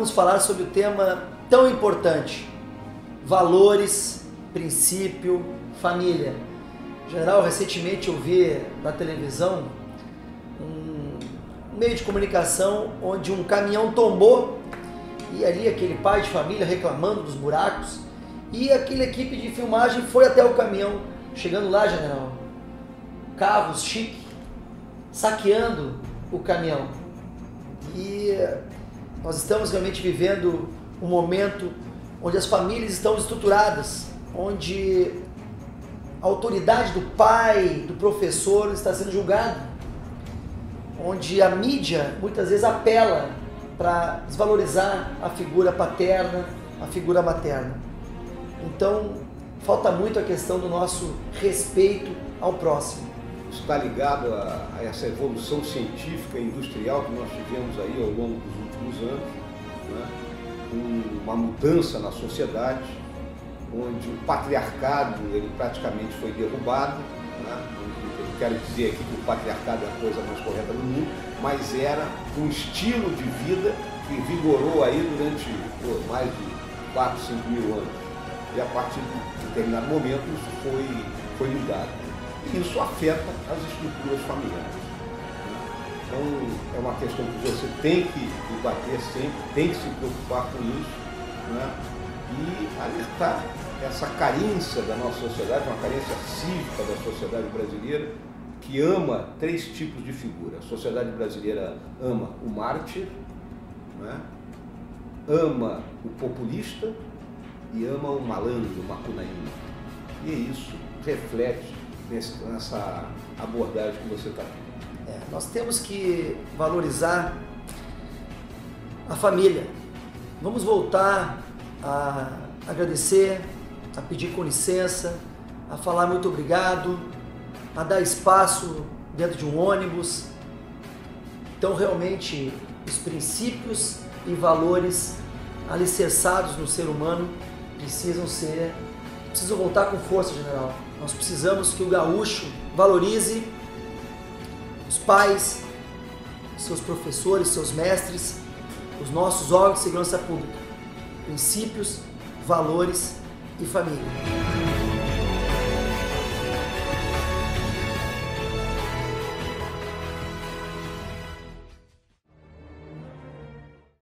vamos falar sobre o tema tão importante, valores, princípio, família. Geral, recentemente eu vi na televisão um meio de comunicação onde um caminhão tombou e ali aquele pai de família reclamando dos buracos e aquela equipe de filmagem foi até o caminhão, chegando lá, general, carros chique, saqueando o caminhão. E nós estamos realmente vivendo um momento onde as famílias estão estruturadas, onde a autoridade do pai, do professor está sendo julgada, onde a mídia muitas vezes apela para desvalorizar a figura paterna, a figura materna. Então, falta muito a questão do nosso respeito ao próximo. Está ligado a essa evolução científica e industrial que nós tivemos aí ao longo dos últimos anos, né? Uma mudança na sociedade, onde o patriarcado ele praticamente foi derrubado, né? Eu quero dizer aqui que o patriarcado é a coisa mais correta do mundo, mas era um estilo de vida que vigorou aí durante mais de 4, 5 mil anos. E a partir de determinado momento isso foi mudado. Isso afeta as estruturas familiares. Então, é uma questão que você tem que debater sempre, tem que se preocupar com isso, né? E alertar essa carência da nossa sociedade, uma carência cívica da sociedade brasileira, que ama três tipos de figura. A sociedade brasileira ama o mártir, né? Ama o populista e ama o malandro, o macunaíma. E isso reflete nessa abordagem que você está tendo. Nós temos que valorizar a família. Vamos voltar a agradecer, a pedir com licença, a falar muito obrigado, a dar espaço dentro de um ônibus. Então, realmente, os princípios e valores alicerçados no ser humano precisam voltar com força, general. Nós precisamos que o gaúcho valorize os pais, seus professores, seus mestres, os nossos órgãos de segurança pública, princípios, valores e família.